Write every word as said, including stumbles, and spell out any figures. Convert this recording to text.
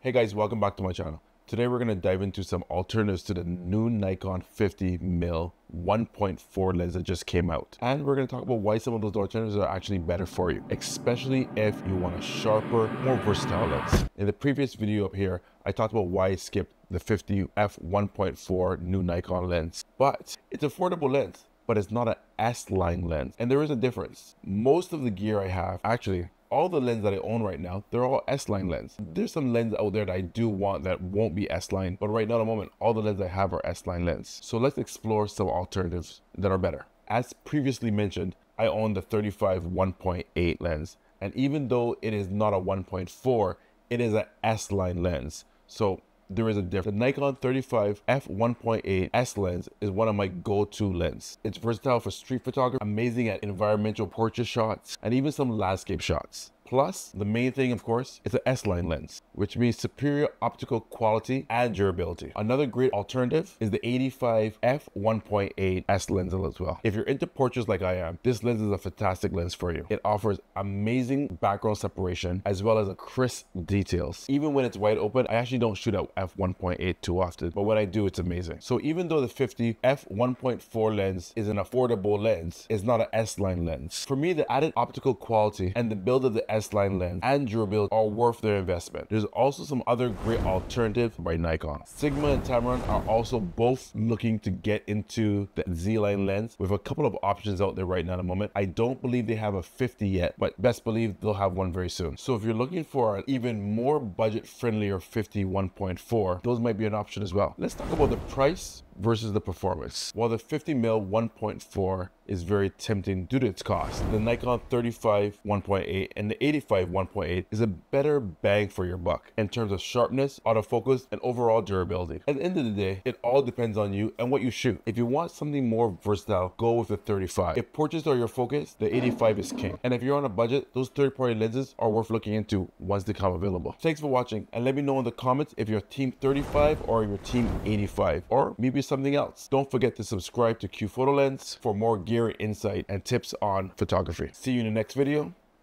Hey guys, welcome back to my channel. Today we're going to dive into some alternatives to the new Nikon fifty millimeter f one point four lens that just came out. And we're going to talk about why some of those alternatives are actually better for you, especially if you want a sharper, more versatile lens. In the previous video up here, I talked about why I skipped the fifty f one point four new Nikon lens. But it's an affordable lens, but it's not an S-line lens. And there is a difference. Most of the gear I have, actually, all the lenses that I own right now, they're all S-line lenses. There's some lenses out there that I do want that won't be S-line, but right now at the moment, all the lenses I have are S-line lenses. So let's explore some alternatives that are better. As previously mentioned, I own the thirty-five one point eight lens, and even though it is not a one point four, it is an S-line lens. So there is a difference. The Nikon thirty-five f one point eight S lens is one of my go-to lenses. It's versatile for street photography, amazing at environmental portrait shots, and even some landscape shots. Plus, the main thing, of course, it's an S-line lens, which means superior optical quality and durability. Another great alternative is the eighty-five f one point eight S lens as well. If you're into portraits like I am, this lens is a fantastic lens for you. It offers amazing background separation as well as a crisp details. Even when it's wide open, I actually don't shoot at f one point eight too often, but when I do, it's amazing. So even though the fifty f one point four lens is an affordable lens, it's not an S-line lens. For me, the added optical quality and the build of the S S-line lens and durability are worth their investment. There's also some other great alternatives by Nikon. Sigma and Tamron are also both looking to get into the Z-line lens with a couple of options out there right now at the moment. I don't believe they have a fifty yet, but best believe they'll have one very soon. So if you're looking for an even more budget-friendlier fifty f one point four, those might be an option as well. Let's talk about the price versus the performance. While the fifty millimeter f one point four is very tempting due to its cost, the Nikon thirty-five one point eight and the eighty-five one point eight is a better bang for your buck in terms of sharpness, autofocus, and overall durability. At the end of the day, it all depends on you and what you shoot. If you want something more versatile, go with the thirty-five. If portraits are your focus, the eighty-five is king. And if you're on a budget, those third-party lenses are worth looking into once they come available. Thanks for watching, and let me know in the comments if you're team thirty-five or you're team eighty-five, or maybe something else. Don't forget to subscribe to Qfotolens for more gear, insight, and tips on photography. See you in the next video.